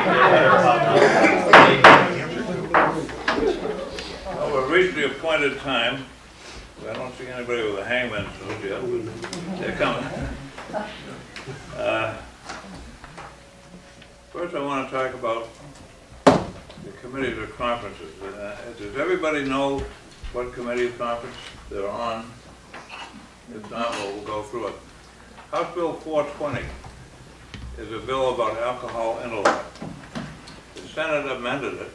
Well, we're reached the appointed time. I don't see anybody with a hangman suit yet, but they're coming. First, I want to talk about the committees or conferences. Does everybody know what committee conference they're on? If not, we'll go through it. House Bill 420 is a bill about alcohol intellect. The Senate amended it.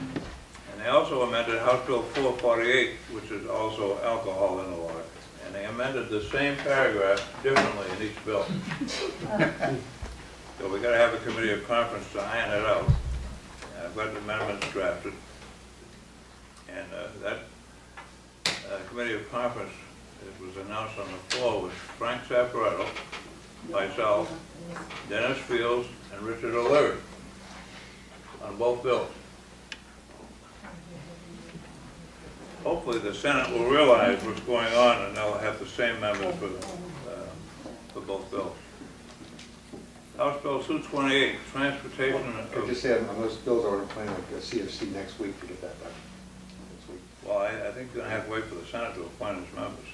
And they also amended House Bill 448, which is also alcohol intellect. And they amended the same paragraph differently in each bill. So we've got to have a committee of conference to iron it out. I've got amendments drafted. And that committee of conference, it was announced on the floor, with Frank Sapareto, myself, Dennis Fields, and Richard O'Leary on both bills. Hopefully the Senate will realize what's going on and they'll have the same members for both bills. House Bill 228, transportation. I just said on those bills I want to plan like a CFC next week to get that done. Well, I think you're going to have to wait for the Senate to appoint its members.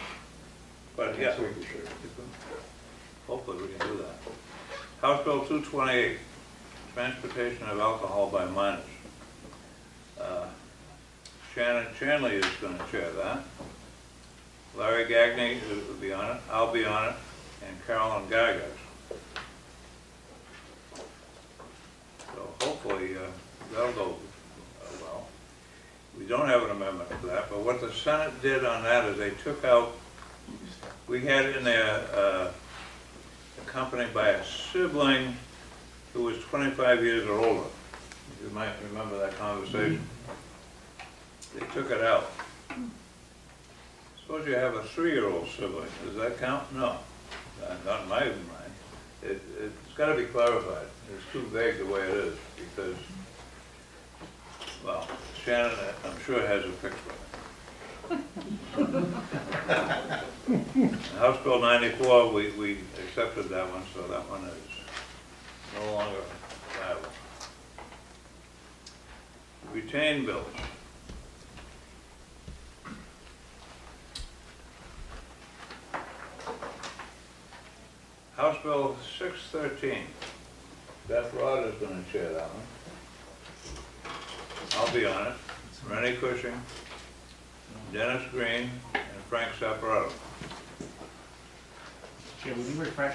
But yeah, hopefully we can do that. House Bill 228, transportation of alcohol by minors. Shannon Chandley is going to chair that. Larry Gagne will be on it. I'll be on it, and Carolyn Gargas. So hopefully that'll go well. We don't have an amendment for that, but what the Senate did on that is they took out, we had in there accompanied by a sibling who was 25 years or older. You might remember that conversation. They took it out. Suppose you have a 3-year-old sibling. Does that count? No. Not in my mind. It's got to be clarified. It's too vague the way it is because, well, Shannon, I'm sure, has a picture of it. House Bill 94, we accepted that one, so that one is no longer viable. Retained bills. House Bill 613. Beth Rodd is going to chair that one. I'll be on it. Renny Cushing, Dennis Green, and Frank Sapareto. Jay, would you refresh?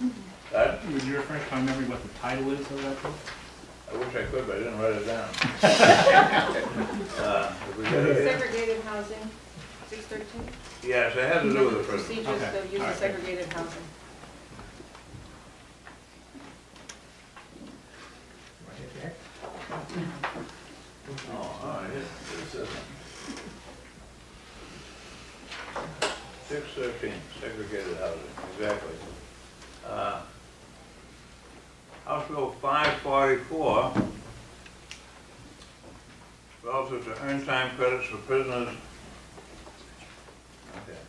Would you refresh my memory what the title is of that book? I wish I could, but I didn't write it down. Segregated housing, 613? Yes, it has to do with the procedures of using segregated housing. Oh, all right. 613, segregated housing, exactly. House Bill 544, relative to earned time credits for prisoners. Okay.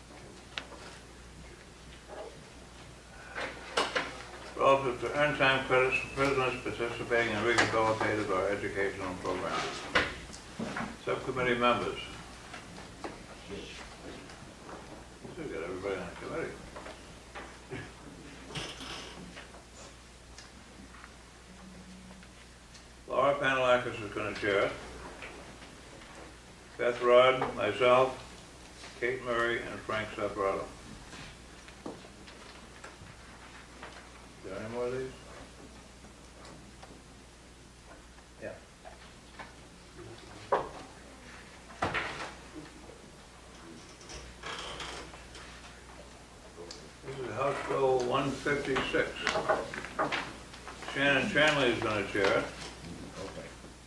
Relative to earned time credits for prisoners participating in rehabilitative or educational programs. Subcommittee members. We've got everybody on the committee. Laura Pantelakis is going to chair it. Beth Rodd, myself, Kate Murray, and Frank Sapareto. Is there any more of these? House Bill 156. Shannon Chandley is going to chair it.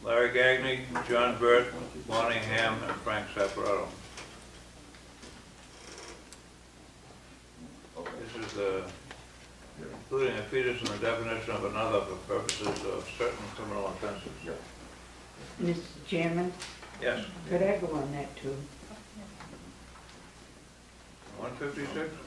Larry Gagne, John Burt, Bonnie Ham, and Frank Sapareto. This is including a fetus in the definition of another for purposes of certain criminal offenses. Mr. Chairman? Yes. Could I go on that too? 156?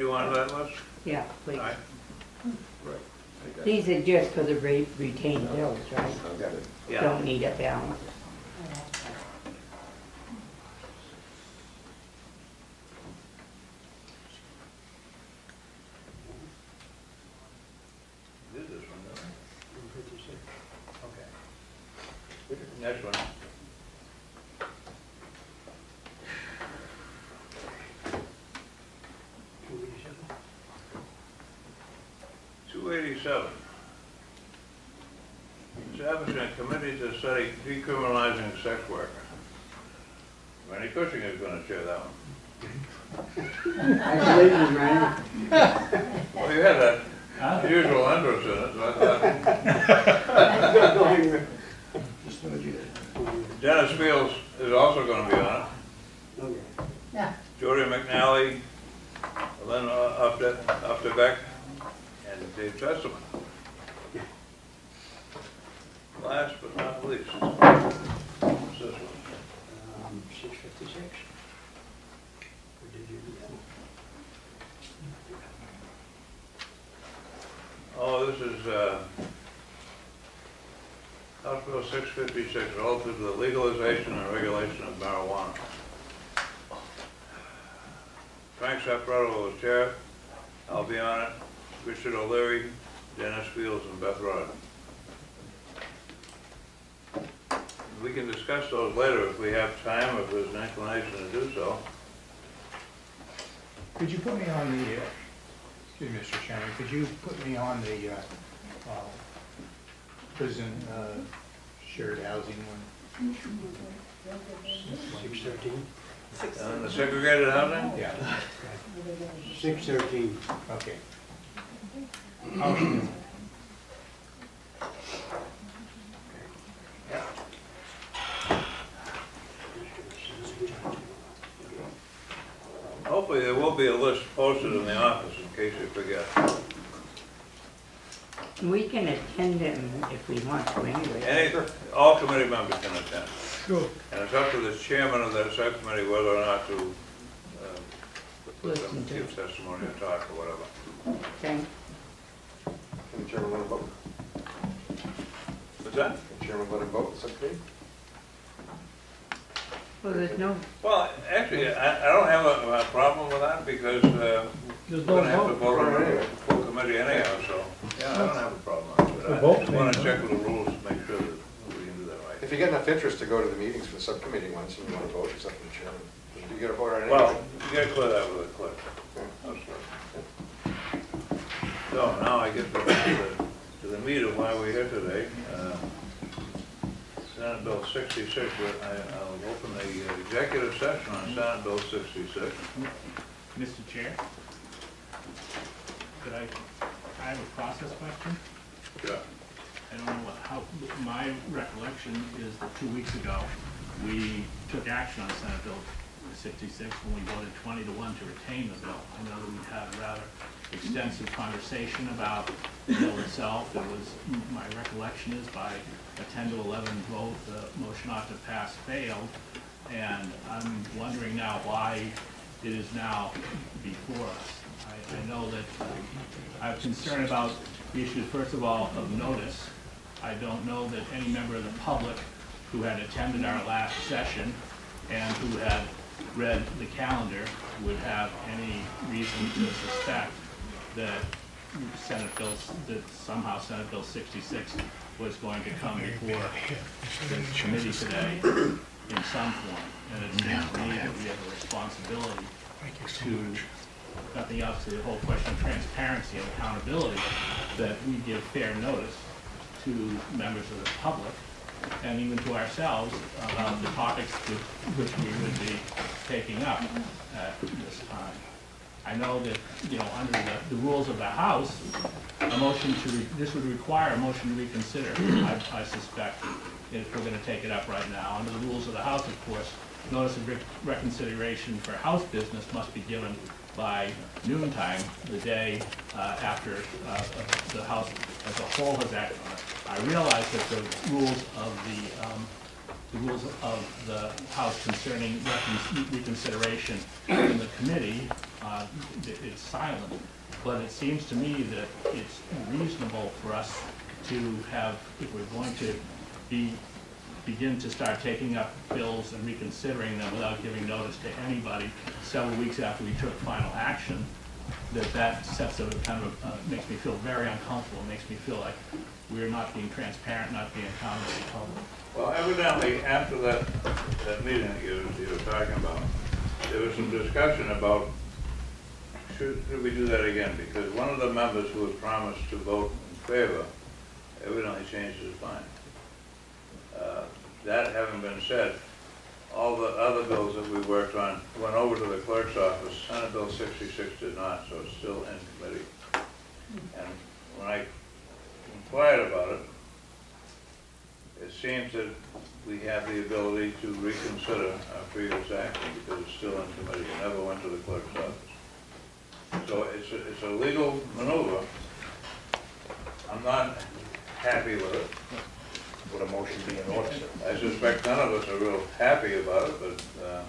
do you want that list? Yeah, please. All right. Right. These are just for the retained bills, right? Yeah. Don't need a balance. Next one. $287. Establishing a committee to study decriminalizing sex work. Renny Cushing is going to chair that one. I believe you, Renny. Well, you had a usual interest in it, so I thought. Dennis Fields is also going to be on it. Okay. Yeah. Jody McNally, Lynn Updebeck, and Dave Chesterman. Last but not least, what's this one? 656. Or did you do that? Oh, this is. House Bill 656, relative to the legalization and regulation of marijuana. Frank Sapareto is chair. I'll be on it. Richard O'Leary, Dennis Fields, and Beth Rodd. We can discuss those later if we have time, if there's an inclination to do so. Could you put me on the, excuse me, Mr. Shanley, could you put me on the, prison shared housing one. 613. The segregated housing? Yeah. 613. Okay. Hopefully there will be a list posted in the office in case you forget. We can attend them if we want to anyway. All committee members can attend. Sure. And it's up to the chairman of that subcommittee whether or not to give testimony or talk or whatever. Okay. Can the chairman let him vote? What's that? Can the chairman let him vote the subcommittee? Well, there's no... Well, actually, I don't have a problem with that because we're going to have to vote on the full committee anyhow, so... Yeah, I don't have a problem with that. I just want to check with the rules to make sure that we can do that right. If you get enough interest to go to the meetings for the subcommittee once and you want to vote, it's up to the chairman. You got to vote on anything. Well, you got to clear that with a clip. Yeah. So now I get to the meat of why we're here today. Senate Bill 66. I'll open the executive session on Senate Bill 66. Mr. Chair, could I have a process question? Yeah. I don't know how, my recollection is that 2 weeks ago, we took action on Senate Bill 66 when we voted 20-1 to retain the bill. I know that we had a rather extensive conversation about the bill itself. It was, my recollection is by a 10-11 vote, the motion not to pass failed. And I'm wondering now why it is now before us. I know that I'm concerned about the issue, first of all, of notice. I don't know that any member of the public who had attended our last session and who had read the calendar would have any reason to suspect that somehow Senate Bill 66 was going to come before the committee today in some form. And it seems to me that we have a responsibility to nothing else to the whole question of transparency and accountability, that we give fair notice to members of the public and even to ourselves about the topics which we would be taking up at this time. I know that, you know, under the rules of the House, a motion to this would require a motion to reconsider. I suspect if we're going to take it up right now. Under the rules of the House, of course, notice of reconsideration for House business must be given by noontime, the day after the House as a whole has acted on it. I realize that the rules of the rules of the House concerning reconsideration in the committee it's silent, but it seems to me that it's reasonable for us to have, if we're going to begin to start taking up bills and reconsidering them without giving notice to anybody several weeks after we took final action, that sets a kind of, makes me feel very uncomfortable, makes me feel like we're not being transparent, not being accountable to the public. Well, evidently, after that meeting that you were talking about, there was some discussion about should we do that again, because one of the members who was promised to vote in favor evidently changed his mind. That having been said, all the other bills that we worked on went over to the clerk's office. Senate Bill 66 did not, so it's still in committee. And when I inquired about it, it seems that we have the ability to reconsider our previous action because it's still in committee. It never went to the clerk's office. So it's a legal maneuver. I'm not happy with it. Would a motion be in order, sir? I suspect none of us are real happy about it, but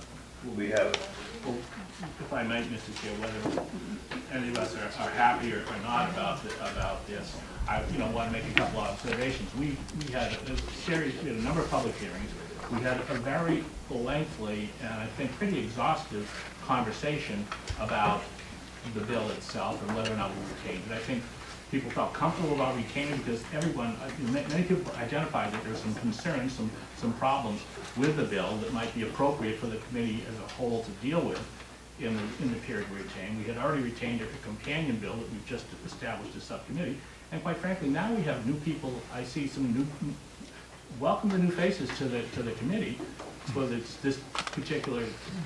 we have it. Well, if I might, Mr. Chair, whether any of us are happy or not about this, I want to make a couple of observations. We had a series, we had a number of public hearings. We had a very lengthy and I think pretty exhaustive conversation about the bill itself and whether or not we retained it. I think people felt comfortable about retaining because everyone, many people identified that there were some concerns, some problems with the bill that might be appropriate for the committee as a whole to deal with in the period we retained. We had already retained a companion bill that we've just established a subcommittee. And quite frankly, now we have new people. I see some new, welcome the new faces to the committee for this particular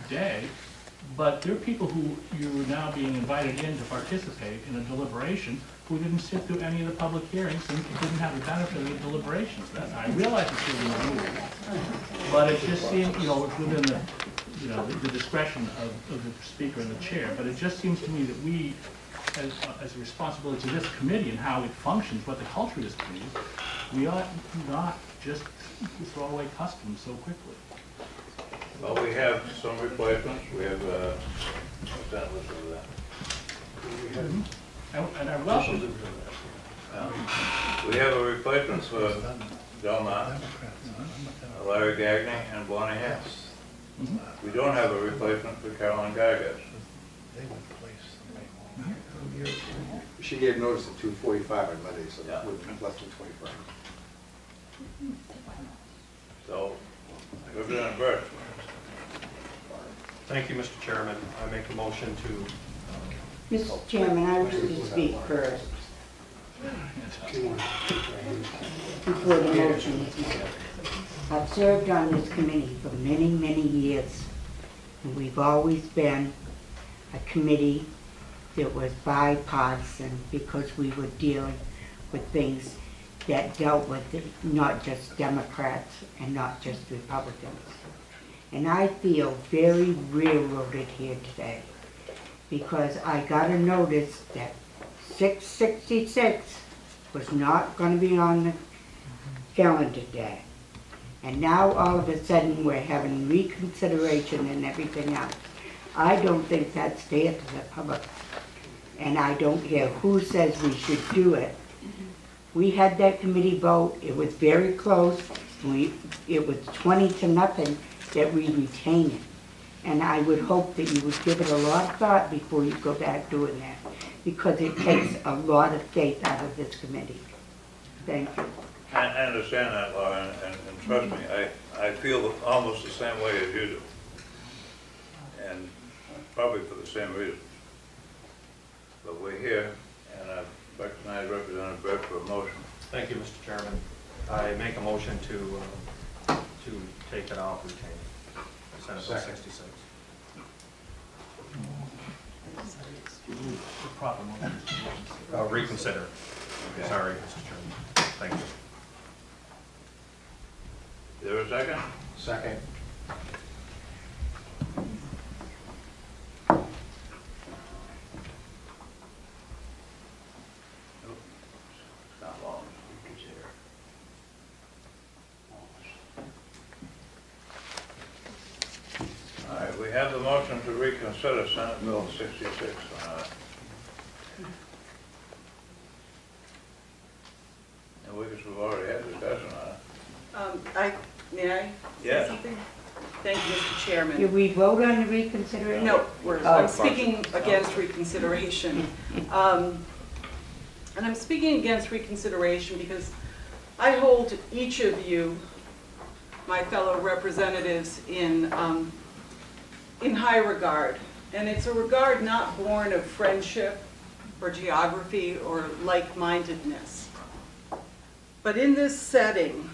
day. But there are people who you're now being invited in to participate in a deliberation who didn't sit through any of the public hearings and didn't have the benefit of the deliberations. That I realize it's really rules, but it just seems, it's within the, the discretion of the speaker and the chair. But it just seems to me that we, as a responsibility to this committee and how it functions, what the culture of this committee is, we ought not just throw away customs so quickly. Well, we have some replacements. We have what's that list over there? And I welcome. We have a replacement for Delmont, Larry Gagne, and Bonnie Hess. We don't have a replacement for Carolyn Gargas. She gave notice at 2:45 on Monday, so yeah. Less than 24 hours. So, Representative Burke. Thank you, Mr. Chairman. I make a motion to. Mr. Chairman, I wish to speak first before the motion. I've served on this committee for many, many years, and we've always been a committee that was bipartisan because we were dealing with things that dealt with not just Democrats and not just Republicans. And I feel very railroaded here today, because I got a notice that 666 was not going to be on the calendar day. And now all of a sudden we're having reconsideration and everything else. I don't think that's fair to the public. And I don't care who says we should do it. We had that committee vote. It was very close. It was 20-0 that we retained it. And I would hope that you would give it a lot of thought before you go back doing that, because it takes a lot of faith out of this committee. Thank you. I understand that, Laura, and trust me, I feel almost the same way as you do, and probably for the same reason. But we're here, and I recognize Representative Burke for a motion. Thank you, Mr. Chairman. I make a motion to take it off retained. Senate Bill 66. Reconsider. Okay. Sorry, Mr. Chairman. Thank you. Is there a second? Second. We have the motion to reconsider Senate Bill 66. And we've already had discussion on it. May I say something? Thank you, Mr. Chairman. Did we vote on the reconsideration? No, I'm speaking against reconsideration. And I'm speaking against reconsideration because I hold each of you, my fellow representatives, in high regard. And it's a regard not born of friendship or geography or like-mindedness. But in this setting,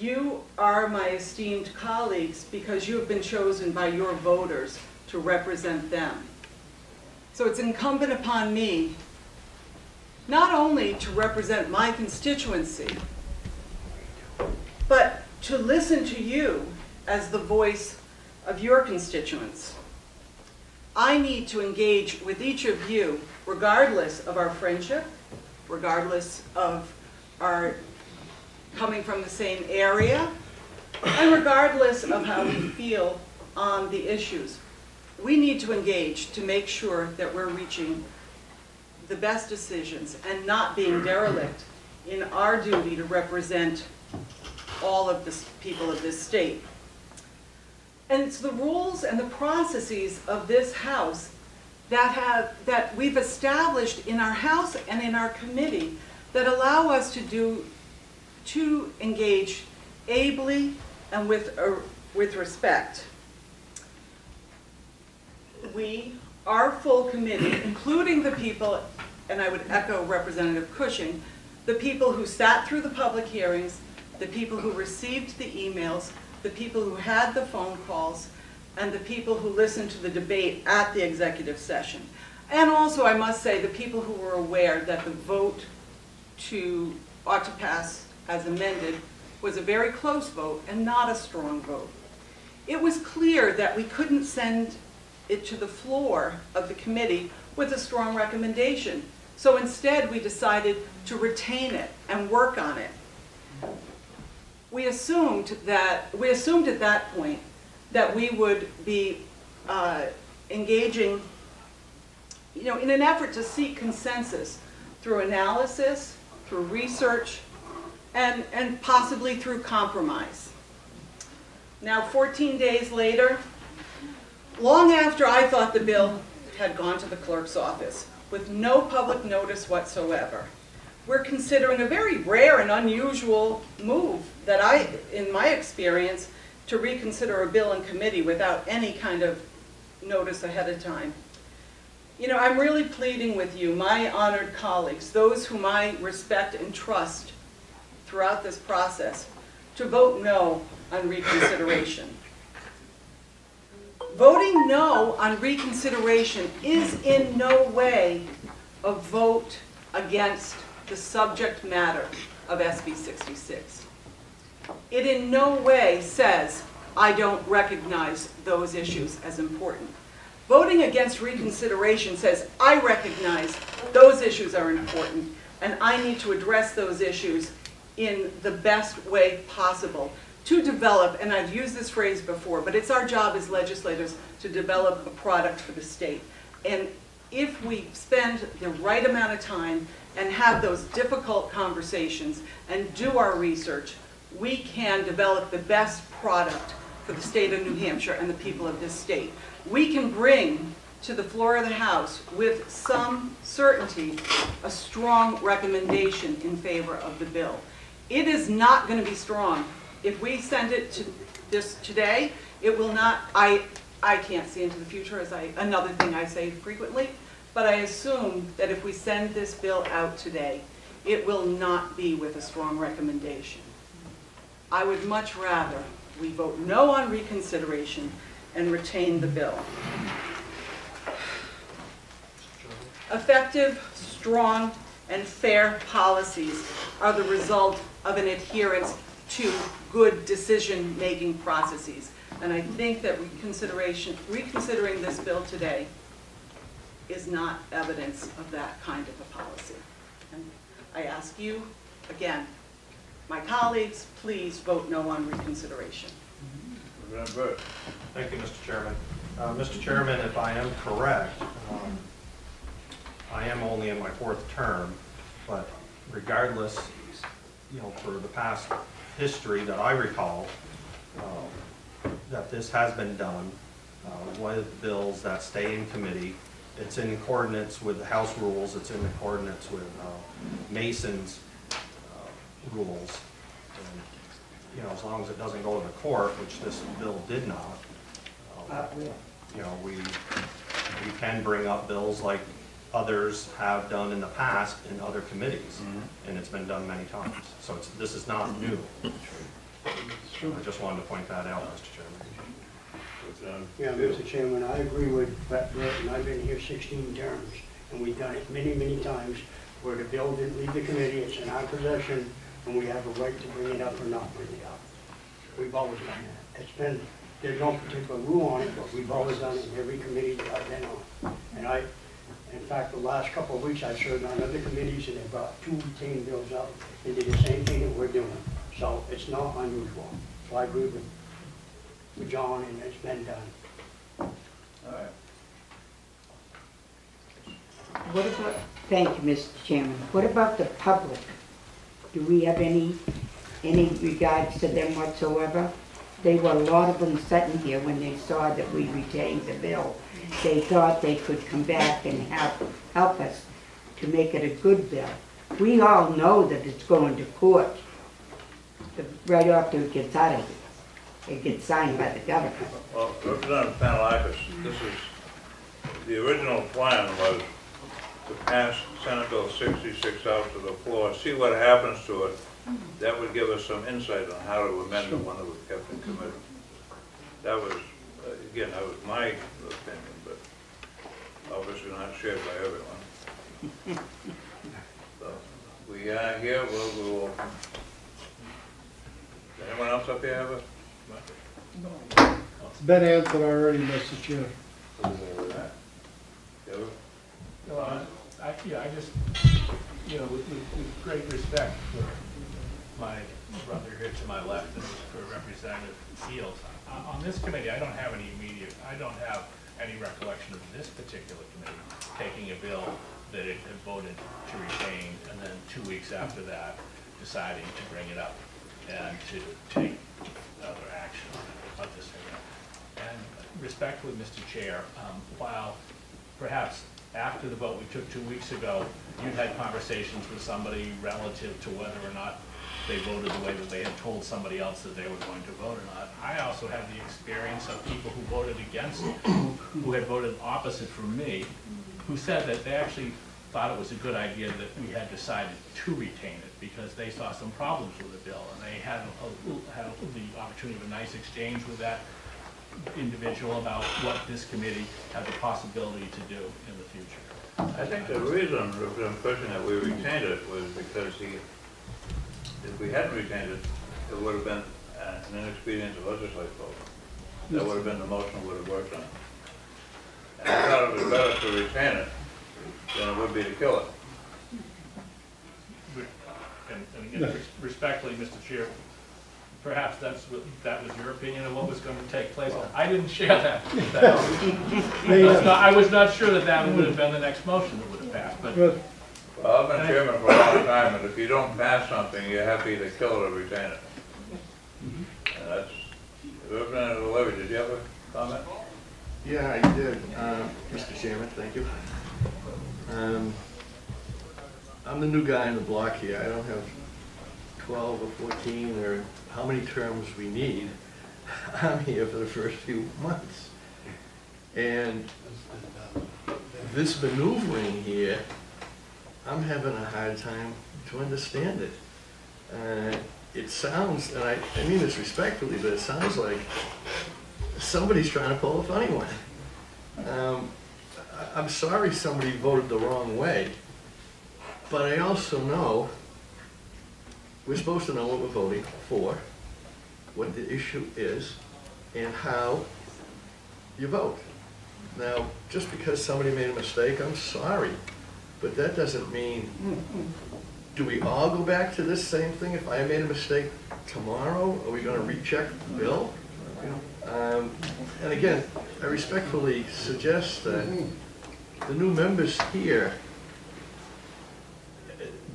you are my esteemed colleagues because you have been chosen by your voters to represent them. So it's incumbent upon me not only to represent my constituency, but to listen to you as the voice of your constituents. I need to engage with each of you regardless of our friendship, regardless of our coming from the same area, and regardless of how we feel on the issues. We need to engage to make sure that we're reaching the best decisions and not being derelict in our duty to represent all of the people of this state. And it's the rules and the processes of this House that we've established in our House and in our committee that allow us to engage ably and with respect. We, our full committee, including the people, and I would echo Representative Cushing, the people who sat through the public hearings, the people who received the emails, the people who had the phone calls, and the people who listened to the debate at the executive session. And also, I must say, the people who were aware that the vote ought to pass as amended was a very close vote and not a strong vote. It was clear that we couldn't send it to the floor of the committee with a strong recommendation. So instead, we decided to retain it and work on it. We assumed at that point that we would be engaging, in an effort to seek consensus through analysis, through research, and possibly through compromise. Now, 14 days later, long after I thought the bill had gone to the clerk's office, with no public notice whatsoever, we're considering a very rare and unusual move that I, in my experience, to reconsider a bill in committee without any kind of notice ahead of time. I'm really pleading with you, my honored colleagues, those whom I respect and trust throughout this process, to vote no on reconsideration. Voting no on reconsideration is in no way a vote against the subject matter of SB 66. It in no way says, I don't recognize those issues as important. Voting against reconsideration says, I recognize those issues are important, and I need to address those issues in the best way possible to develop, and I've used this phrase before, but it's our job as legislators to develop a product for the state. And if we spend the right amount of time and have those difficult conversations and do our research, we can develop the best product for the state of New Hampshire and the people of this state. We can bring to the floor of the House with some certainty a strong recommendation in favor of the bill. It is not going to be strong. If we send it to this today, it will not, I can't see into the future, as another thing I say frequently, but I assume that if we send this bill out today, it will not be with a strong recommendation. I would much rather we vote no on reconsideration and retain the bill. Effective, strong, and fair policies are the result of an adherence to good decision-making processes. And I think that reconsidering this bill today is not evidence of that kind of a policy. And I ask you, again, my colleagues, please vote no on reconsideration. Representative Burke. Thank you, Mr. Chairman. Mr. Chairman, if I am correct, I am only in my fourth term, but regardless, you know, for the past history that I recall, that this has been done with bills that stay in committee. It's in accordance with the House rules. It's in accordance with Mason's rules. And, you know, as long as it doesn't go to the court, which this bill did not, you know, we can bring up bills like others have done in the past in other committees, and it's been done many times. So it's, this is not new. I just wanted to point that out, Mr. Chairman. Yeah, Mr. Chairman, I agree with Beth Rodd, and I've been here 16 terms, and we've done it many, many times where the bill didn't leave the committee, it's in our possession, and we have a right to bring it up or not bring it up. We've always done that. It's been, there's no particular rule on it, but we've always done it in every committee that I've been on. And I, in fact, the last couple of weeks I've served on other committees and they brought two routine bills up and did the same thing that we're doing. So it's not unusual. So I agree with John, and it's been done. All right. What about, thank you, Mr. Chairman. What about the public? Do we have any regards to them whatsoever? There were a lot of them sitting here when they saw that we retained the bill. They thought they could come back and help us to make it a good bill. We all know that it's going to court right after it gets out of here. It gets signed by the governor. Well, Representative Pantelakis, this is, the original plan was to pass Senate Bill 66 out to the floor, see what happens to it. That would give us some insight on how to amend the one that was kept in committee. That was, again, that was my opinion, but obviously not shared by everyone. So we are here. We'll. Does anyone else up here have a? No. It's been answered already, Mr. Chair. Yeah, I just, you know, with great respect for my brother here to my left, and for Representative Eales. On this committee, I don't have any recollection of this particular committee taking a bill that it had voted to retain, and then 2 weeks after that, deciding to bring it up and to take other action on this thing. And respectfully, Mr. Chair, while perhaps after the vote we took 2 weeks ago, you had conversations with somebody relative to whether or not they voted the way that they had told somebody else that they were going to vote or not. I also had the experience of people who voted against, who had voted opposite from me, who said that they actually thought it was a good idea that we had decided to retain it because they saw some problems with the bill, and they had the opportunity of a nice exchange with that individual about what this committee had the possibility to do in the future. I think the reason, Representative Fesh, that we retained it was because if we hadn't retained it, it would have been an inexpedient to legislate vote. That would have been the motion would have worked on. And I thought it was better to retain it than it would be to kill it. And again, respectfully, Mr. Chair, perhaps that was your opinion of what was going to take place. Well, I didn't share that. I was not sure that would have been the next motion that would have passed. But well, I've been chairman for a long time, and if you don't pass something, you're happy to kill it or retain it. And that's Representative Leary. Did you have a comment? Yeah, I did, Mr. Chairman. Thank you. I'm the new guy on the block here. I don't have 12 or 14 or how many terms we need. I'm here for the first few months. And this maneuvering here, I'm having a hard time to understand it. It sounds, and I mean this respectfully, but it sounds like somebody's trying to pull a funny one. I'm sorry somebody voted the wrong way, but I also know we're supposed to know what we're voting for, what the issue is, and how you vote. Now, just because somebody made a mistake, I'm sorry, but that doesn't mean, do we all go back to this same thing? If I made a mistake tomorrow, are we going to recheck the bill? And again, I respectfully suggest that the new members here,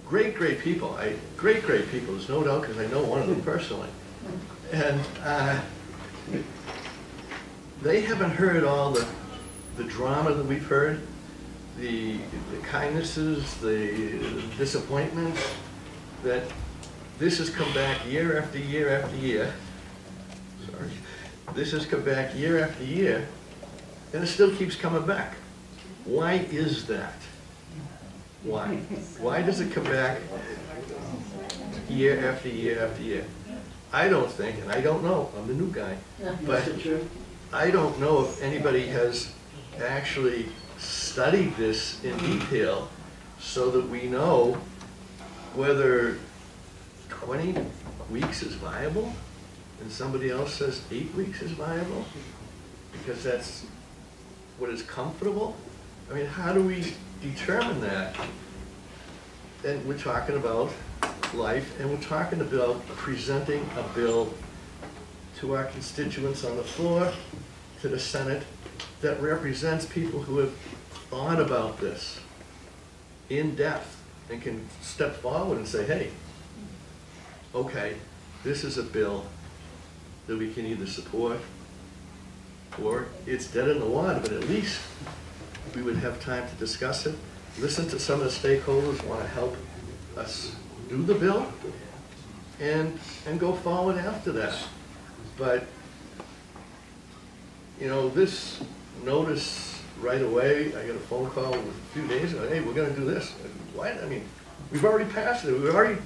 great people, great people, there's no doubt, because I know one of them personally, and they haven't heard all the drama that we've heard, the kindnesses, the disappointments, that this has come back year after year after year. Sorry. This has come back year after year, and it still keeps coming back. Why is that? Why? Why does it come back year after year after year? I don't think, and I don't know, I'm the new guy, but I don't know if anybody has actually studied this in detail so that we know whether 20 weeks is viable and somebody else says 8 weeks is viable because that's what is comfortable. I mean, how do we determine that? And we're talking about life, and we're talking about presenting a bill to our constituents on the floor, to the Senate, that represents people who have thought about this in depth and can step forward and say, hey, okay, this is a bill that we can either support or it's dead in the water, but at least we would have time to discuss it, listen to some of the stakeholders who want to help us do the bill, and go forward after that. But, you know, this notice right away, I got a phone call a few days ago, hey, we're going to do this. What? I mean, we've already passed it. We've already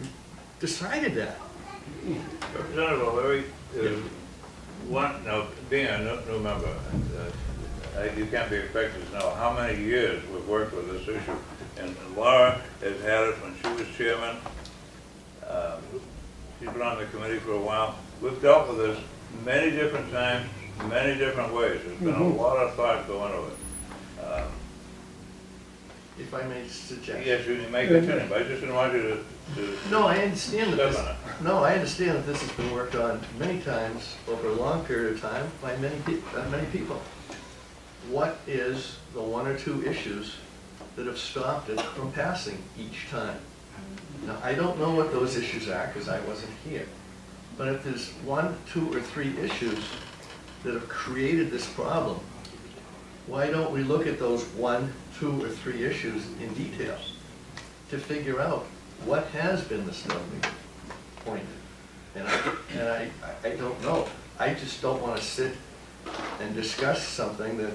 decided that. No, Larry, being a new member, you can't be expected to know how many years we've worked with this issue. And Laura has had it when she was chairman. She's been on the committee for a while. We've dealt with this many different times, many different ways. There's been a lot of thought going into it. If I may suggest. Yes, you can make a turn, but I just didn't want you to. No, I understand that. I understand that this has been worked on many times over a long period of time by many people. What is the one or two issues that have stopped it from passing each time? Now, I don't know what those issues are because I wasn't here. But if there's one, two, or three issues that have created this problem, why don't we look at those one, two, or three issues in detail to figure out what has been the stumbling point? And I don't know. I just don't want to sit and discuss something that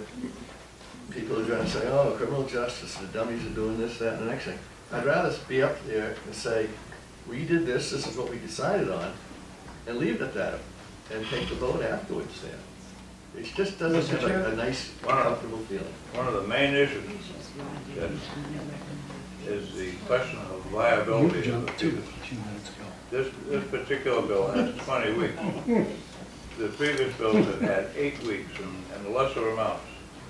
people are going to say, oh, criminal justice, the dummies are doing this, that, and the next thing. I'd rather be up there and say, we did this, this is what we decided on, and leave it at that, and take the vote afterwards then. It just doesn't have a nice, comfortable feeling. One of the main issues is the question of liability of the people. This particular bill has 20 weeks. The previous bills have had 8 weeks and lesser amounts.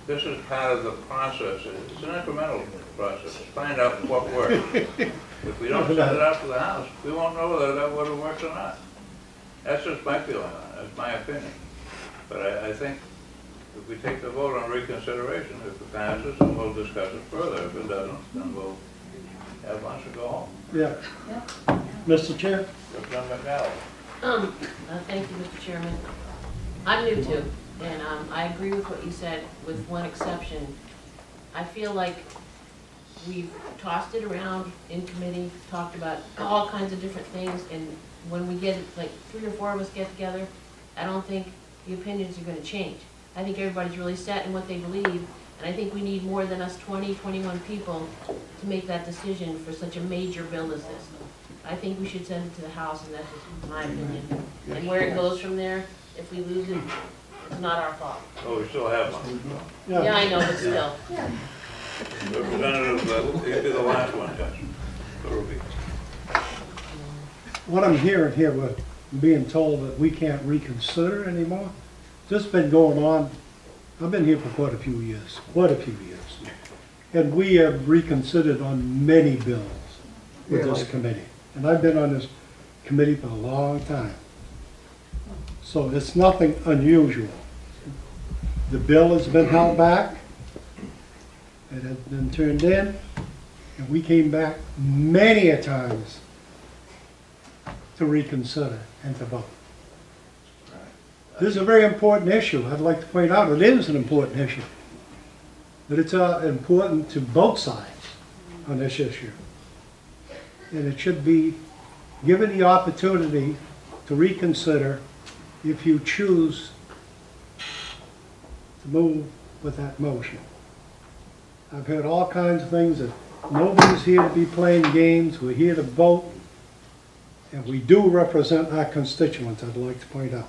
This is part of the process. It's an incremental process. Find out what works. If we don't send it out to the House, we won't know whether that would have worked or not. That's just my feeling on it. That's my opinion. But I think if we take the vote on reconsideration, if it passes, then we'll discuss it further. If it doesn't, then we'll have lunch and go home. Yeah. Mr. Chair? Representative McNally. Thank you, Mr. Chairman. I'm new too, and I agree with what you said, with one exception. I feel like we've tossed it around in committee, talked about all kinds of different things, and when we get, like, 3 or 4 of us get together, I don't think the opinions are going to change. I think everybody's really set in what they believe, and I think we need more than us 20, 21 people to make that decision for such a major bill as this. I think we should send it to the House, and that's just my opinion. And where it goes from there, if we lose it, it's not our fault. Oh, we still have one. Yeah, I know, but still. Yeah. Representative, you do the last one, yes. What I'm hearing here, we're being told that we can't reconsider anymore. This has been going on. I've been here for quite a few years. And we have reconsidered on many bills with this committee. And I've been on this committee for a long time. So it's nothing unusual. The bill has been held back. It had been turned in, and we came back many a times to reconsider and to vote. This is a very important issue. I'd like to point out it is an important issue, but it's important to both sides on this issue. And it should be given the opportunity to reconsider if you choose to move with that motion. I've heard all kinds of things that nobody's here to be playing games. We're here to vote, and we do represent our constituents, I'd like to point out.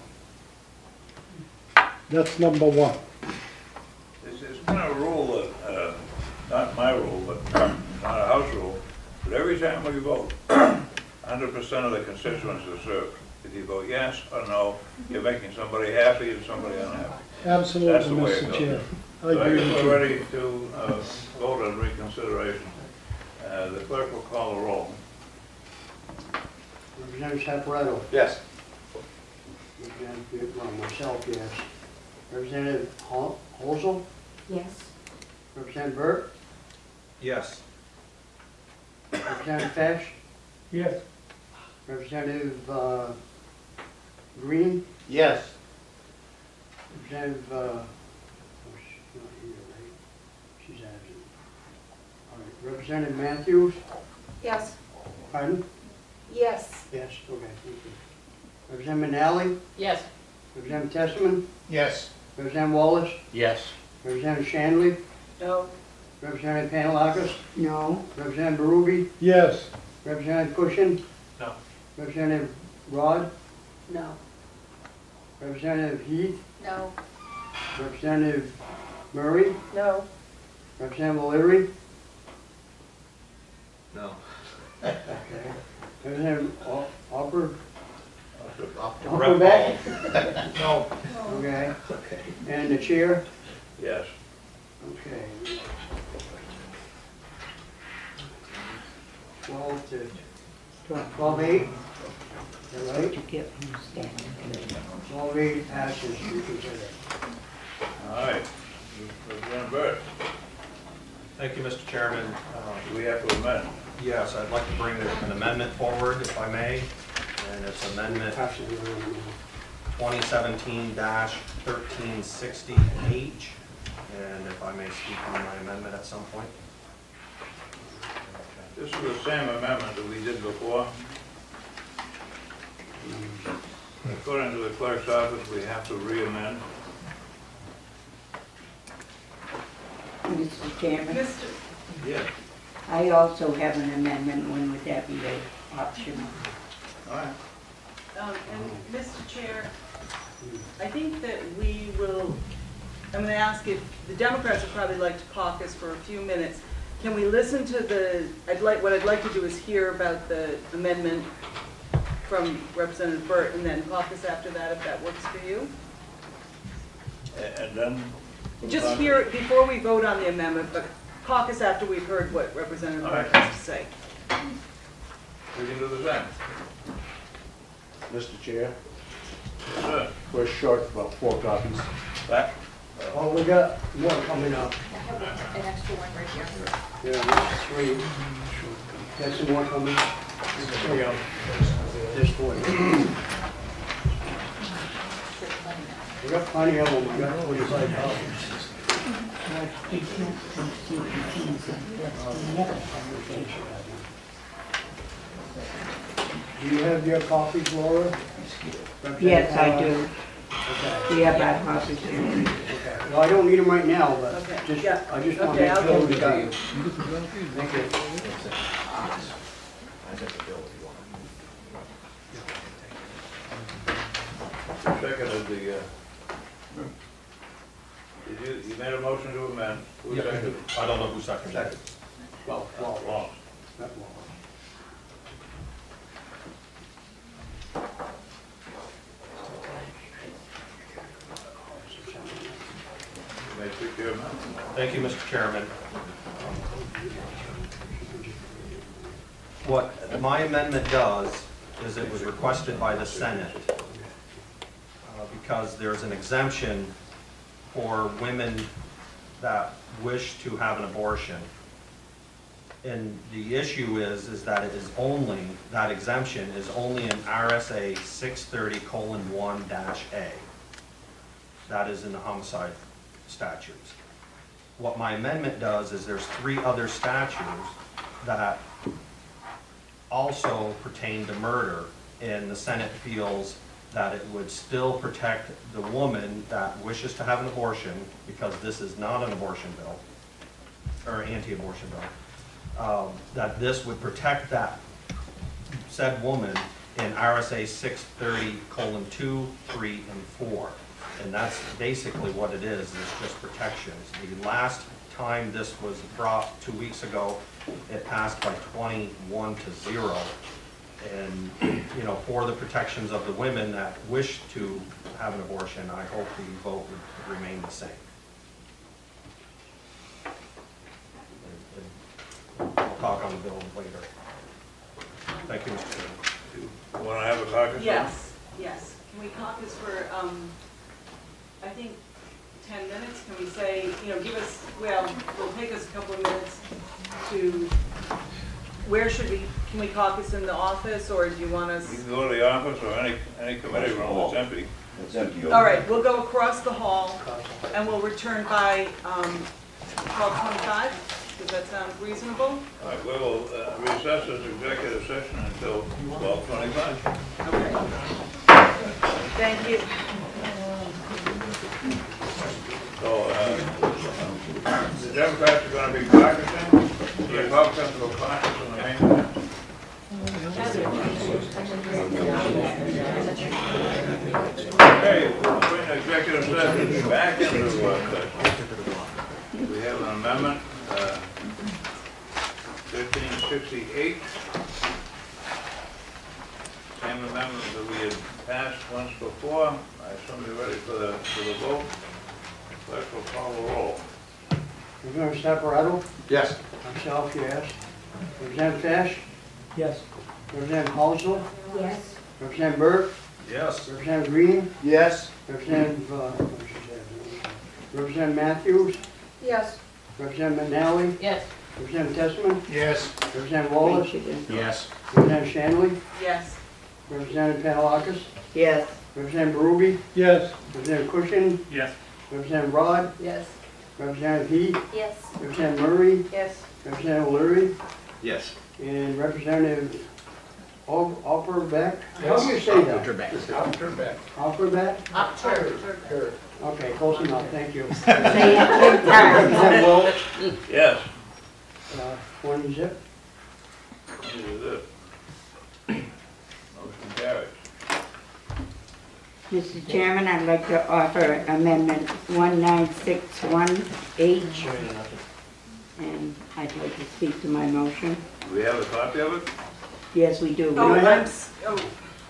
That's number one. It's been a rule that, not my rule, but not a house rule, but every time we vote, 100% of the constituents are served. If you vote yes or no, you're making somebody happy and somebody unhappy. Absolutely, that's the way Mr. It Chair. I agree with you. We're ready to vote on reconsideration. The clerk will call the roll. Representative Sapareto? Yes. Representative myself, yes. Representative Holzel? Yes. Representative Burke? Yes. Representative Fesh? Yes. Representative Green? Yes. Representative, she's not here, right? She's absent. All right. Representative Matthews? Yes. Pardon? Yes. Yes, okay, thank you. Representative Manelli? Yes. Representative Tessman? Yes. Representative Wallace? Yes. Representative Shanley? No. Representative Pantelakis? No. Representative Berube? Yes. Representative Cushing? No. Representative Rodd? No. Representative Heath? No. Representative Murray? No. Representative Leary? No. Okay. Representative Auerbach? No. Okay. And the chair? Yes. Okay. 12-8. Is that right? 12-8 passes. All right. Representative Burke. Thank you, Mr. Chairman. Do we have to amend? Yes, I'd like to bring an amendment forward, if I may. And it's amendment 2017-1360H. And if I may speak on my amendment at some point. This is the same amendment that we did before. According to the clerk's office, we have to re-amend. Mr. Chairman? Mr. Yes. I also have an amendment. When would that be optional? All right. And Mr. Chair, I think that we will, I'm going to ask if the Democrats would probably like to caucus for a few minutes. Can we listen to the, what I'd like to do is hear about the amendment from Representative Burt and then caucus after that, if that works for you? And then? Just hear it before we vote on the amendment, but caucus after we've heard what Representative Burt has to say. We can do the same. Mr. Chair, yes, we're short about 4 copies. Back. Oh, we got more coming up. I have an extra one right here. Yeah, 3. Got some more coming. There's 4. We got plenty of them. We got 45 copies. Do you have your copies, Laura? Yes, I do. Okay. We have that copies here. Okay. Well, I don't need them right now, but okay. I just want to make sure we got you. Thank you. Seconded the. You made a motion to amend. Who seconded? I don't know who seconded it. Well, Wallace. Thank you, Mr. Chairman. What my amendment does is it was requested by the Senate because there's an exemption for women that wish to have an abortion. And the issue is that it is only, that exemption is only in RSA 630:1-A. That is in the homicide statutes. What my amendment does is there's three other statutes that also pertain to murder, and the Senate feels that it would still protect the woman that wishes to have an abortion, because this is not an abortion bill, or anti-abortion bill, that this would protect that said woman in RSA 630:2, 3, and 4. And that's basically what it is just protections. The last time this was brought 2 weeks ago, it passed by 21-0. And, you know, for the protections of the women that wish to have an abortion, I hope the vote would remain the same. And we'll talk on the bill later. Thank you, Mr. Chairman. Do you want to have a caucus? Yes, yes. Can we caucus for, I think, 10 minutes? Can we say, you know, give us, well, it'll take us a couple of minutes to... Where should we, can we caucus in the office, or do you want us? You can go to the office or any committee room that's empty. It's empty over. All right, we'll go across the hall, and we'll return by 12:25. Does that sound reasonable? All right, we will recess this executive session until 12:25. Okay. Thank you. So, the Democrats are going to be caucusing, the Republicans will caucus in the main. Okay, we'll bring the executive session back into the work session. We have an amendment, 1568. Same amendment that we had passed once before. I assume you're ready for the vote. Clerk will call the roll. Representative Sapareto? Yes. Myself, yes. Representative Fesh? Yes. Representative Wallace? Yes. Representative Burke? Yes. Representative Green? Yes. Representative, Representative Matthews? Yes. Representative Pennell? Yes. Representative Tessman? Yes. Representative Wallace? Yes. Representative Shanley? Yes. Representative Pantelakis? Yes. Representative Berube? Yes. Representative Cushing? Yes. Representative Rodd? Yes. Representative Heath? Yes. Representative Murray? Yes. Representative Leary? Yes. And Representative Auerbach? Yes. How do you say that? Auerbach. Auerbach? Okay, close enough. Thank you. Representative Wallace? Yes. One zip? One zip. Motion carried. Mr. Chairman, I'd like to offer amendment 1961H, and I'd like to speak to my motion. Do we have a copy of it? Yes, we do. Oh,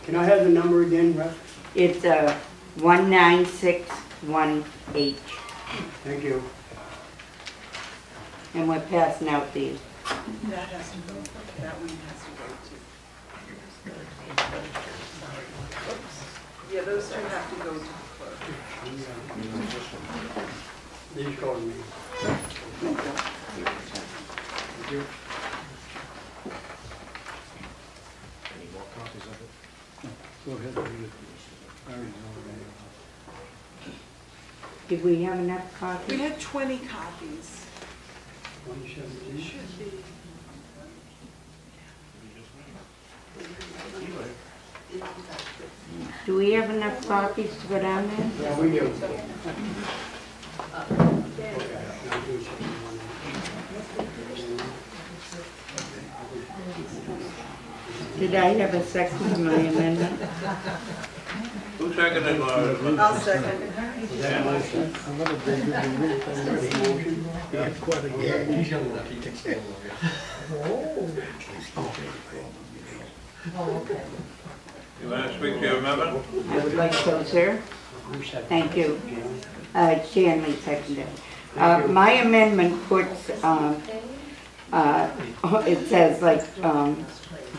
can I have the number again, Rep? It's 1961H. Thank you. And we're passing out these. That has to go. That one has to go too. Oops. Yeah, those two have to go to the clerk. These go to me. Thank you. Any more copies of it? Go ahead and read it. Did we have enough copies? We had 20 copies. 170? Should be. Do we have enough copies to go down there? Yeah, we do. Did I have a second to my amendment? Who seconded it? I'll second it. Oh, okay. You want to speak to your amendment? I would like so, sir. Thank you. Shanley seconded. My amendment puts, it says like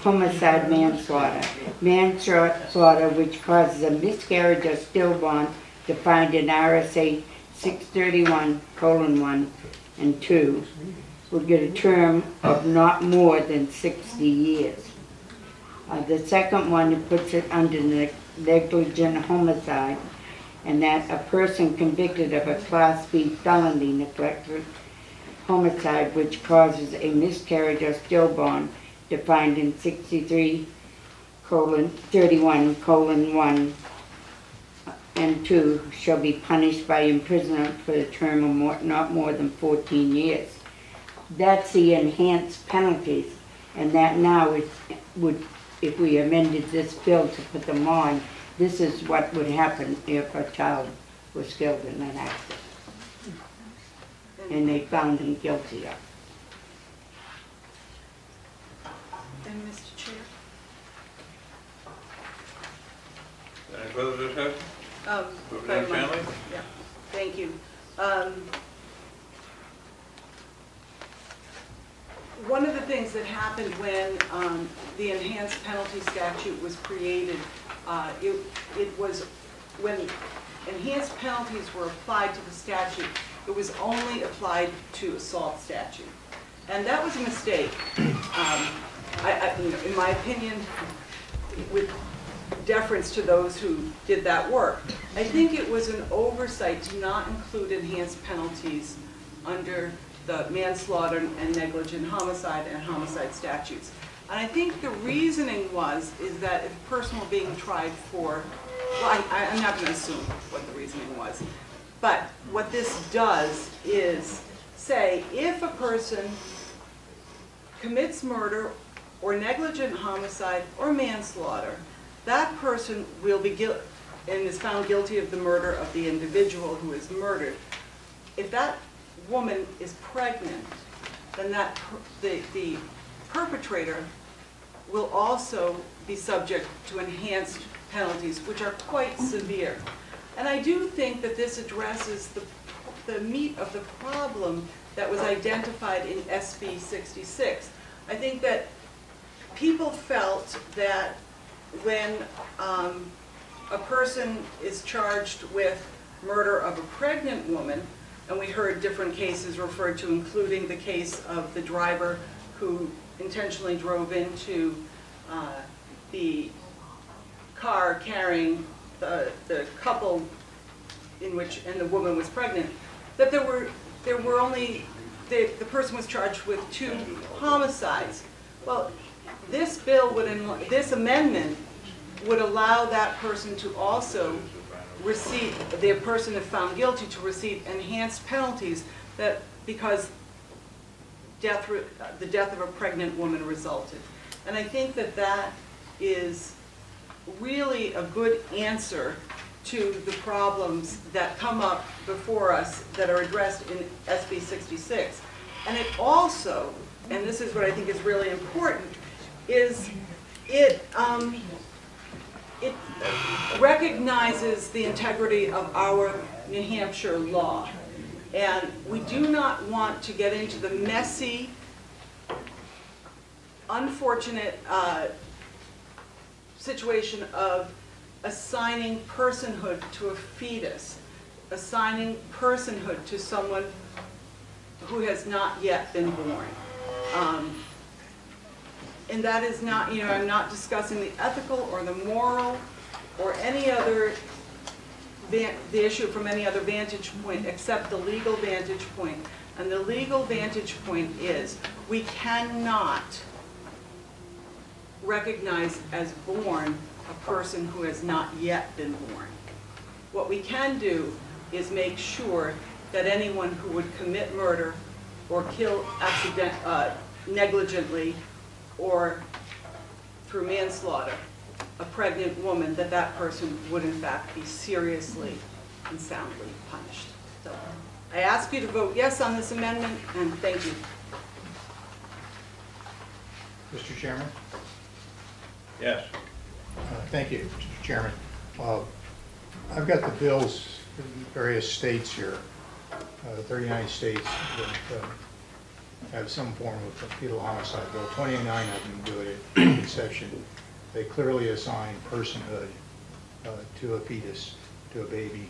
homicide manslaughter, manslaughter which causes a miscarriage or stillborn, defined in RSA 631:1 and 2, will get a term of not more than 60 years. The second one puts it under negligent homicide, and that a person convicted of a Class B felony neglectful homicide which causes a miscarriage or stillborn, defined in 63:31:1 and 2, shall be punished by imprisonment for the term of not more than 14 years. That's the enhanced penalties, and that now it would, if we amended this bill to put them on, this is what would happen if a child was killed in an accident and they found him guilty of. And Mr. Chair? Any further discussion? Representative Shanley? Yeah, thank you. One of the things that happened when the enhanced penalty statute was created, it was when enhanced penalties were applied to the statute, it was only applied to assault statute, and that was a mistake. I, in my opinion, with deference to those who did that work, I think it was an oversight to not include enhanced penalties under the manslaughter and negligent homicide and homicide statutes. And I think the reasoning was is that if a person were being tried for, well, I'm not going to assume what the reasoning was, but what this does is say if a person commits murder or negligent homicide or manslaughter, that person will be guilty and is found guilty of the murder of the individual who is murdered. If that woman is pregnant, then that the perpetrator will also be subject to enhanced penalties, which are quite severe. And I do think that this addresses the meat of the problem that was identified in SB 66. I think that people felt that when a person is charged with murder of a pregnant woman, and we heard different cases referred to, including the case of the driver who intentionally drove into the car carrying the couple in which, and the woman was pregnant, that there were only, the person was charged with 2 homicides. Well, this bill would, this amendment would allow that person to also receive, the person if found guilty, to receive enhanced penalties, that because the death of a pregnant woman resulted. And I think that that is really a good answer to the problems that come up before us that are addressed in SB 66. And it also, and this is what I think is really important, is it recognizes the integrity of our New Hampshire law. And we do not want to get into the messy, unfortunate situation of assigning personhood to a fetus, assigning personhood to someone who has not yet been born. And that is not, you know, I'm not discussing the ethical or the moral or any other, the issue from any other vantage point except the legal vantage point. And the legal vantage point is we cannot recognize as born a person who has not yet been born. What we can do is make sure that anyone who would commit murder or kill negligently or through manslaughter a pregnant woman, that that person would in fact be seriously and soundly punished. So I ask you to vote yes on this amendment, and thank you. Mr. Chairman? Yes. Thank you, Mr. Chairman. I've got the bills in various states here, 39 states, have some form of fetal homicide. Bill 29 of them do it at conception. They clearly assign personhood to a fetus, to a baby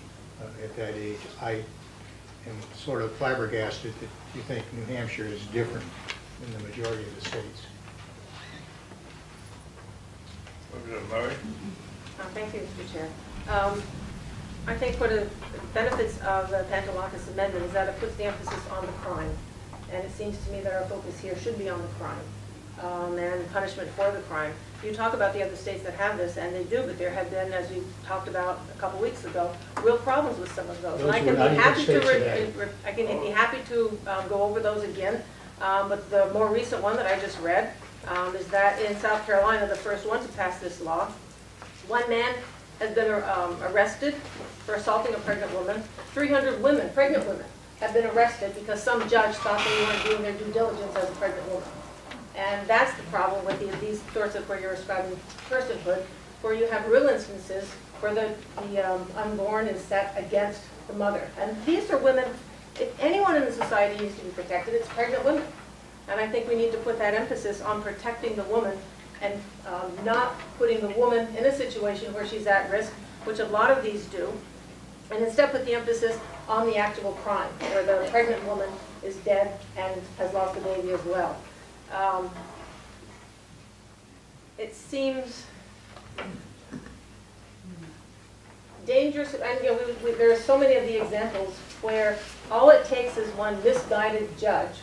at that age. I am sort of flabbergasted that you think New Hampshire is different than the majority of the states. Representative Murray? Thank you, Mr. Chair. I think one of the benefits of the Pantelakis amendment is that it puts the emphasis on the crime. And it seems to me that our focus here should be on the crime and punishment for the crime. You talk about the other states that have this, and they do, but there have been, as we talked about a couple weeks ago, real problems with some of those. And I can be happy to go over those again. But the more recent one that I just read is that in South Carolina, the first one to pass this law, one man has been arrested for assaulting a pregnant woman. 300 women, pregnant women, have been arrested because some judge thought they weren't doing their due diligence as a pregnant woman. And that's the problem with these sorts of where you're ascribing personhood, where you have real instances where the unborn is set against the mother. And these are women, if anyone in the society needs to be protected, it's pregnant women. And I think we need to put that emphasis on protecting the woman and not putting the woman in a situation where she's at risk, which a lot of these do, and instead put the emphasis on the actual crime, where the pregnant woman is dead and has lost the baby as well. It seems dangerous, and you know, there are so many of the examples where all it takes is one misguided judge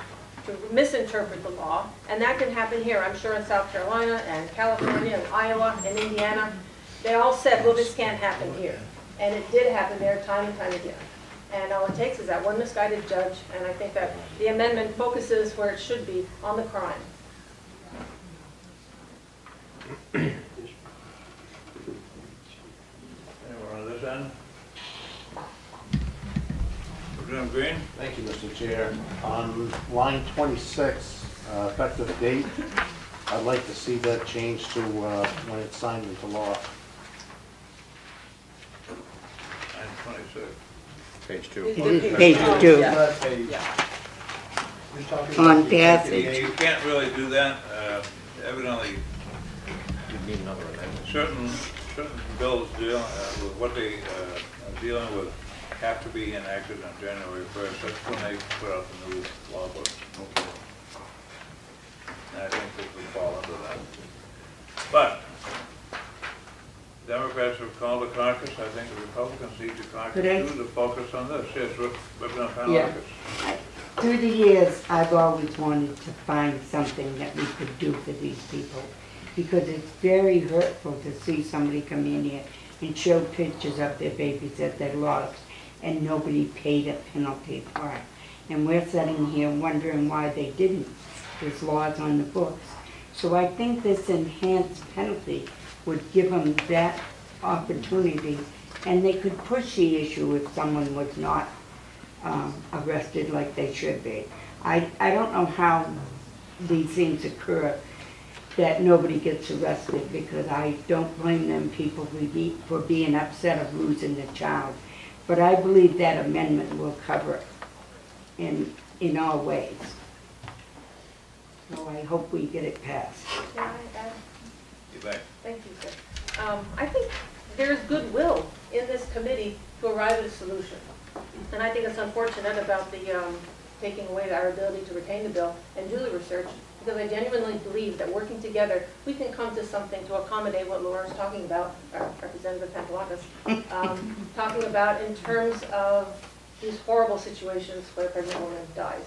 to misinterpret the law, and that can happen here, I'm sure, in South Carolina and California and Iowa and Indiana. They all said, well, this can't happen here. And it did happen there time and time again. And all it takes is that one misguided judge, and I think that the amendment focuses where it should be, on the crime. Anyone on this end? Representative Green? Thank you, Mr. Chair. On line 26, effective date, I'd like to see that change to when it's signed into law. Line 26. Page 2. Page 2. Yeah. Yeah. On passage. You can't really do that. Evidently, you need another amendment. Certain bills deal with what they are dealing with have to be enacted on January 1st. That's when they put out the new law book. Okay. And I think this would fall under that. But Democrats have called a caucus. I think the Republicans need to caucus too, to focus on this. Yes, Representative Pennell. Yeah. Through the years, I've always wanted to find something that we could do for these people, because it's very hurtful to see somebody come in here and show pictures of their babies that they lost, and nobody paid a penalty for it. And we're sitting here wondering why they didn't. There's laws on the books. So I think this enhanced penalty would give them that opportunity, and they could push the issue if someone was not arrested like they should be. I don't know how these things occur, that nobody gets arrested, because I don't blame them people for being upset of losing the child. But I believe that amendment will cover it in all ways. So I hope we get it passed. Thank you, sir. I think there's goodwill in this committee to arrive at a solution. And I think it's unfortunate about the taking away our ability to retain the bill and do the research, because I genuinely believe that working together, we can come to something to accommodate what Laura's talking about, or Representative Pantelakis, talking about in terms of these horrible situations where a pregnant woman dies.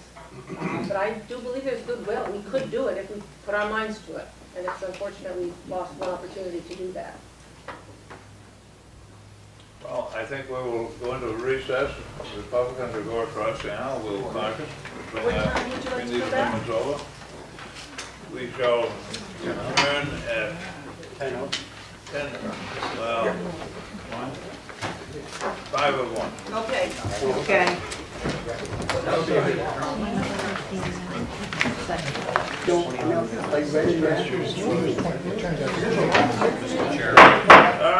But I do believe there's goodwill. We could do it if we put our minds to it. And it's unfortunate we lost one opportunity to do that. Well, I think we will go into recess. The Republicans will go across the aisle. We'll caucus. We'll bring these amendments over. We shall adjourn at 10. Well, 5:01. Okay. Okay. All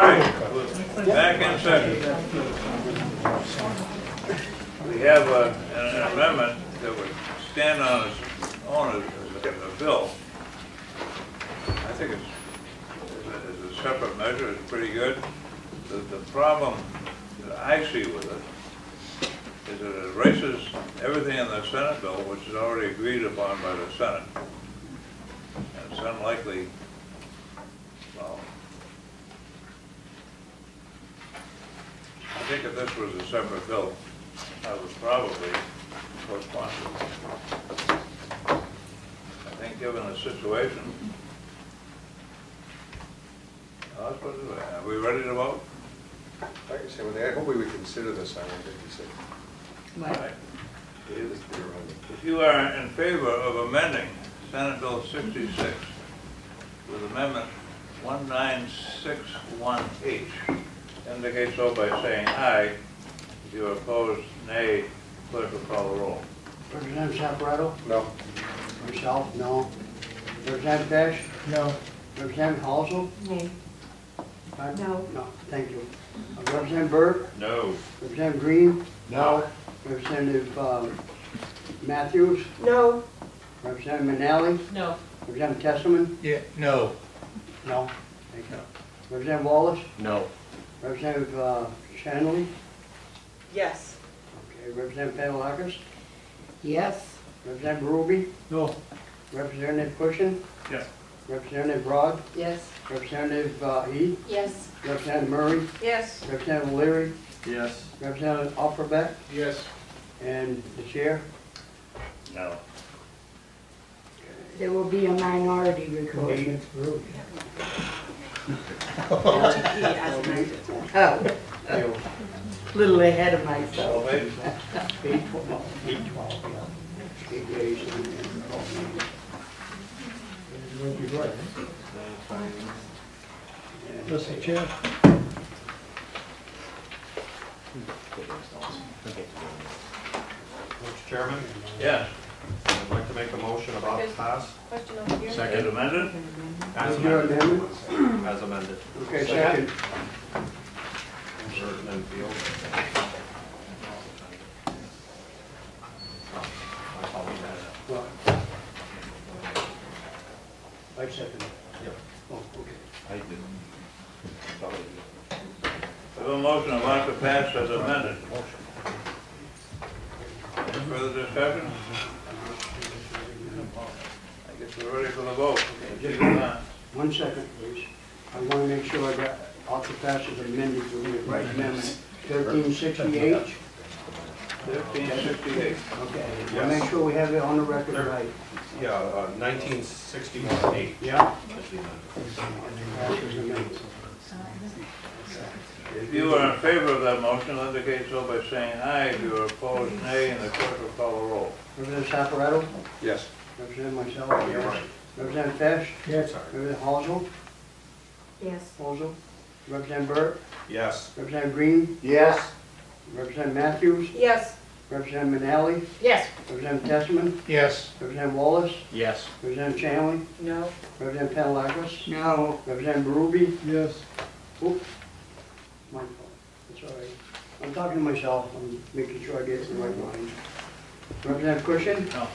right. Back in session. We have an amendment that would stand on us. it was pretty good. The problem that I see with it is that it erases everything in the Senate bill which is already agreed upon by the Senate. And it's unlikely, well, I think if this was a separate bill, I would probably postpone it. I think given the situation, are we ready to vote? I can say one thing. I hope we would consider this on 156. All right. If you are in favor of amending Senate Bill 66 with Amendment 1961H, indicate so by saying aye. If you are opposed, nay. Clerk will call the roll. Representative Sapareto? No. Myself? No. Representative Fesh? No. Representative Halsell? No. No. No. Thank you. Representative Burke? No. Representative Green? No. Representative Matthews? No. Representative Manelli? No. Representative Tessman? Yeah. No. No. Thank you. No. Representative Wallace? No. Representative Shanley? Yes. Okay. Representative Pantelakis? Yes. Representative Berube? No. Representative Cushing? Yes. Representative Rodd? Yes. Representative Eales? Yes. Representative Murray? Yes. Representative Leary? Yes. Representative Auerbach? Yes. And the chair? No. There will be a minority recording. Little ahead of myself. 8-12. Right. Mr. Chair. Mr. Chairman? Yes. I'd like to make a motion about the pass. Question over here. Second amended? As amended. As amended. Okay, second. Burton Field. I second. Yep. Oh, okay. I did. I have a motion about to pass as amended. Any further discussion? I guess we're ready for the vote. Okay. 1 second, please. I want to make sure I got off the pass as amended to read it right. Amendment 1368. 1368. Okay. Yes. We'll make sure we have it on the record right. Yeah, 1961-8. Yeah. If you are in favor of that motion, indicate so by saying aye. If you are opposed, nay, and the clerk will call the roll. Representative Sapareto? Yes. Representative myself? Yes. You're right. Representative Fesh? Yes. Representative Halsell? Yes. Halsell? Representative Burke? Yes. Representative Green? Yes. Representative Matthews? Yes. Representative Manelli? Yes. Representative Tessman? Yes. Representative Wallace? Yes. Representative Shanley? No. Representative Pantelakis? No. Representative Berube? Yes. Oops. My fault. It's all right. I'm talking to myself. I'm making sure I get it in the right mind. Representative Cushing? No.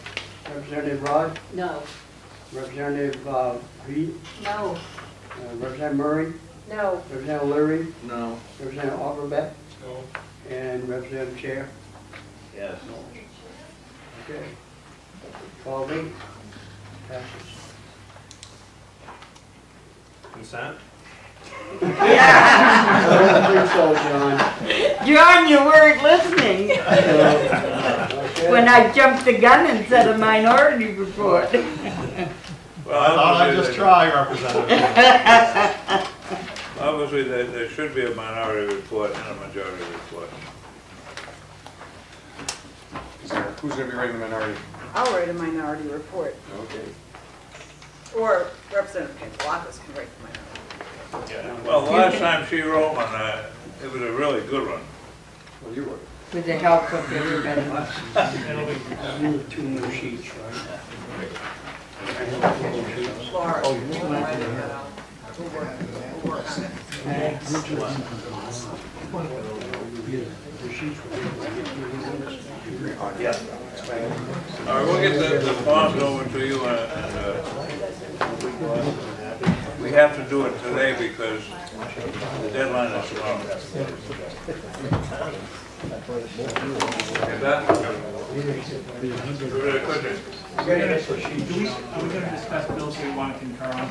Representative Rodd? No. Representative Reed? No. Representative Murray? No. Representative Leary? No. Representative Auerbach? No. And Representative Chair? Yes. Okay. 12-8 passes. Consent? Yeah. I don't think so, John. John, you weren't listening. Okay. When I jumped the gun and said a minority report. Well, I thought I'd just try, Representative. Obviously, there should be a minority report and a majority report. Who's going to be writing the minority? I'll write a minority report. Okay. Or Representative Matthews can write the minority report. Yeah. Well, last time she wrote one, it was a really good one. Well, you wrote it. With the help of everybody. It'll be 2 more sheets, right? Laura, oh, you want to write it out. We'll work on it. Thanks. Yeah. All right, we'll get the forms over to you. We have to do it today because the deadline is tomorrow. Are we going to discuss bills we want to concur on? I'm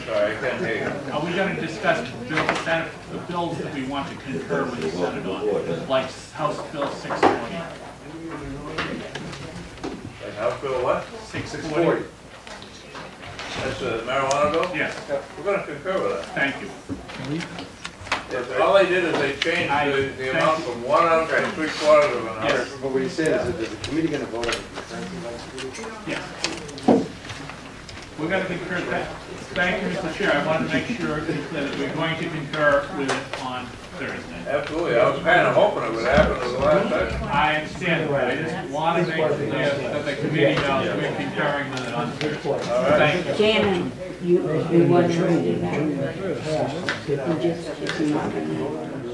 sorry, I can't hear you. Are we going to discuss the bills that we want to concur with the Senate on, like House Bill 640? House Bill what? 640. That's a marijuana bill? Yeah. We're going to concur with that. Thank you. Yes, all they did is they changed the amount from 1 ounce to 3/4 of an ounce. Yes. But what you said is that the committee going to vote on the consensus? Yes. We're going to concur with that. Thank you, Mr. Chair. I wanted to make sure that we're going to concur with it on Thursday. Absolutely. I was kind of hoping it would happen at the last session. I understand. I just want to make clear that the committee knows we're concurring with it on Thursday. All right. Thank you. Shannon, you want to do that?